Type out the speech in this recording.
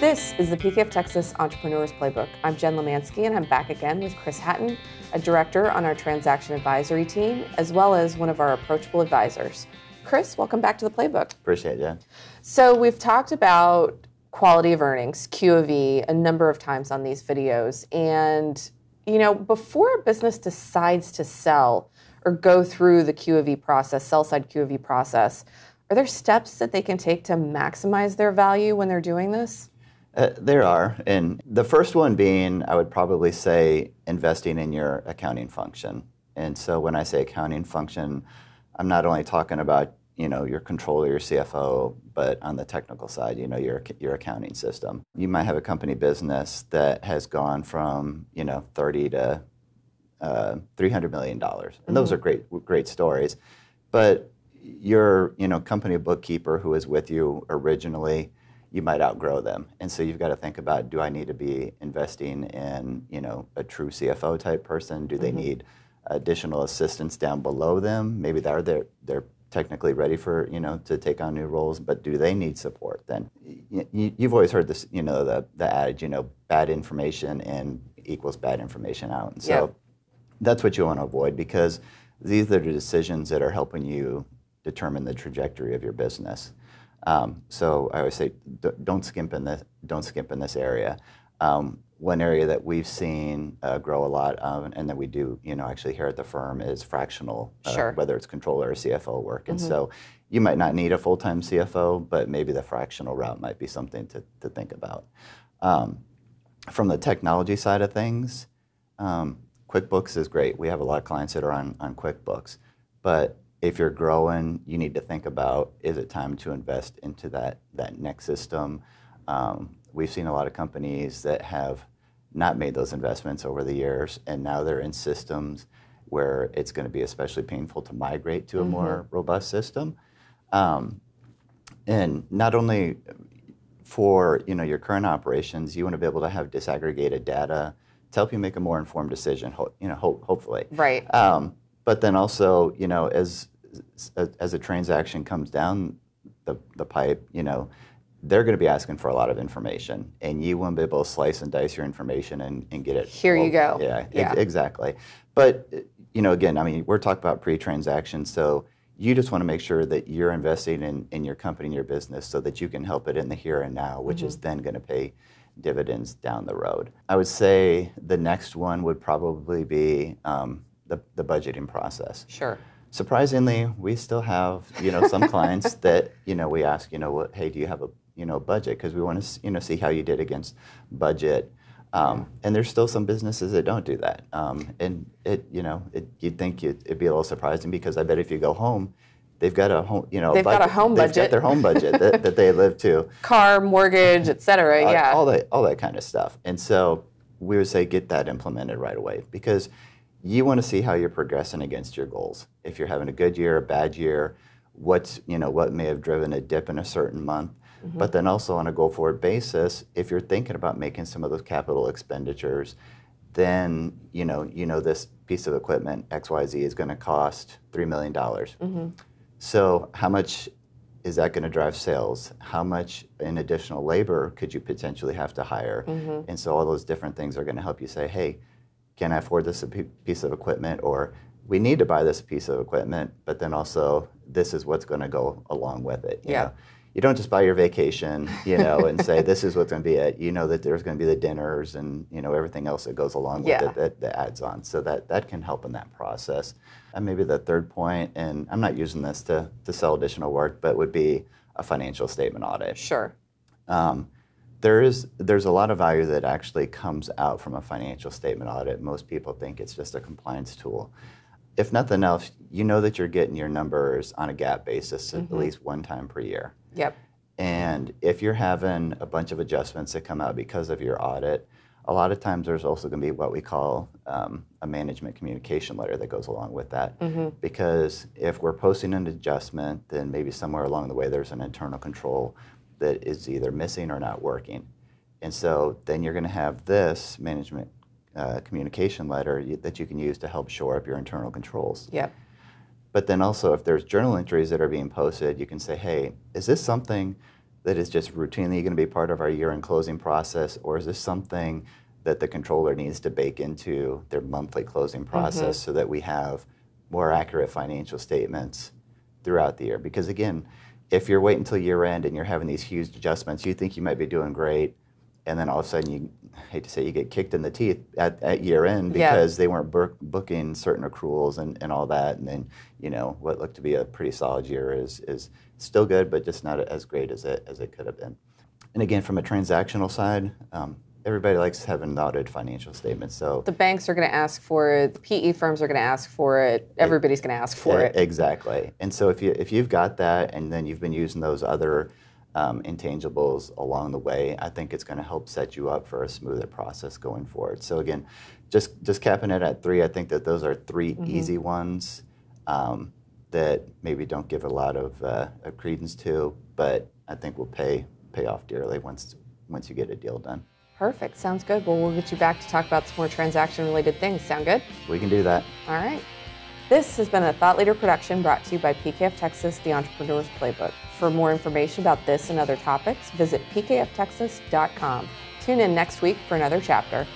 This is the PKF Texas Entrepreneur's Playbook. I'm Jen Lemansky, and I'm back again with Chris Hatton, a director on our transaction advisory team, as well as one of our approachable advisors. Chris, welcome back to the Playbook. Appreciate it, Jen. So we've talked about quality of earnings, Q of E, a number of times on these videos. And, you know, before a business decides to sell or go through the Q of E process, sell-side Q of E process, are there steps that they can take to maximize their value when they're doing this? There are, and the first one being, I would probably say, investing in your accounting function. And so when I say accounting function, I'm not only talking about, you know, your controller, your CFO, but on the technical side, you know, your accounting system. You might have a company business that has gone from, you know, 30 to $300 million. And those are great stories. But your, you know, company bookkeeper who was with you originally, you might outgrow them. And so you've got to think about, do I need to be investing in, you know, a true CFO type person? Do they need additional assistance down below them? Maybe they're technically ready for, you know, to take on new roles, but do they need support then? You've always heard this, you know, the adage, you know, bad information in equals bad information out. And so that's what you want to avoid, because these are the decisions that are helping you determine the trajectory of your business. So I always say, don't skimp in this area. One area that we've seen grow a lot of, and that we do, you know, actually here at the firm, is fractional, whether it's controller or CFO work. And so you might not need a full-time CFO, but maybe the fractional route might be something to think about. From the technology side of things, QuickBooks is great. We have a lot of clients that are on QuickBooks, but if you're growing, you need to think about, is it time to invest into that next system? We've seen a lot of companies that have not made those investments over the years, and now they're in systems where it's going to be especially painful to migrate to a more robust system. And not only for, you know, your current operations, you want to be able to have disaggregated data to help you make a more informed decision, you know, hopefully. Right. But then also, you know, as a transaction comes down the pipe, you know, they're going to be asking for a lot of information, and you won't be able to slice and dice your information and get it. Here you go. Yeah, exactly. But, you know, again, I mean, we're talking about pre-transaction, so you just want to make sure that you're investing in your company and your business so that you can help it in the here and now, which is then going to pay dividends down the road. I would say the next one would probably be the budgeting process. Sure. Surprisingly, we still have, you know, some clients that, you know, we ask, you know, what, hey, do you have a, you know, budget? Because we want to, you know, see how you did against budget. And there's still some businesses that don't do that. And it, you know, you'd think it'd be a little surprising, because I bet if you go home, they've got a home, you know, they've got their home budget that they live to. Car, mortgage, et cetera. Yeah. All that kind of stuff. And so we would say get that implemented right away, because you want to see how you're progressing against your goals. If you're having a good year, a bad year, what may have driven a dip in a certain month. But then also on a go-forward basis, if you're thinking about making some of those capital expenditures, then you know this piece of equipment XYZ is going to cost $3 million. So how much is that going to drive sales? How much in additional labor could you potentially have to hire? And so all those different things are going to help you say, hey, can I afford this piece of equipment, or we need to buy this piece of equipment, but then also this is what's going to go along with it. You know? You don't just buy your vacation, you know, and say this is what's going to be it. You know that there's going to be the dinners and, you know, everything else that goes along with it that adds on. So that can help in that process. And maybe the third point, and I'm not using this to sell additional work, but would be a financial statement audit. Sure. There's a lot of value that actually comes out from a financial statement audit. Most people think it's just a compliance tool. If nothing else, you know that you're getting your numbers on a GAAP basis at least one time per year. Yep. And if you're having a bunch of adjustments that come out because of your audit, a lot of times there's also going to be what we call a management communication letter that goes along with that. Because if we're posting an adjustment, then maybe somewhere along the way there's an internal control that is either missing or not working. And so then you're going to have this management communication letter that you can use to help shore up your internal controls. Yep. But then also if there's journal entries that are being posted, you can say, hey, is this something that is just routinely going to be part of our year-end closing process, or is this something that the controller needs to bake into their monthly closing process so that we have more accurate financial statements throughout the year? Because again, if you're waiting until year-end and you're having these huge adjustments, you think you might be doing great, and then all of a sudden you, I hate to say, you get kicked in the teeth at year-end because they weren't booking certain accruals and all that, and then, you know, what looked to be a pretty solid year is still good, but just not as great as it could have been. And again, from a transactional side, everybody likes having audited financial statements. So the banks are going to ask for it. The PE firms are going to ask for it. Everybody's going to ask for it. Exactly. And so if you've got that, and then you've been using those other intangibles along the way, I think it's going to help set you up for a smoother process going forward. So again, just capping it at three. I think that those are three easy ones that maybe don't give a lot of credence to, but I think will pay off dearly once you get a deal done. Perfect. Sounds good. Well, we'll get you back to talk about some more transaction-related things. Sound good? We can do that. All right. This has been a Thought Leader production brought to you by PKF Texas, the Entrepreneur's Playbook. For more information about this and other topics, visit pkftexas.com. Tune in next week for another chapter.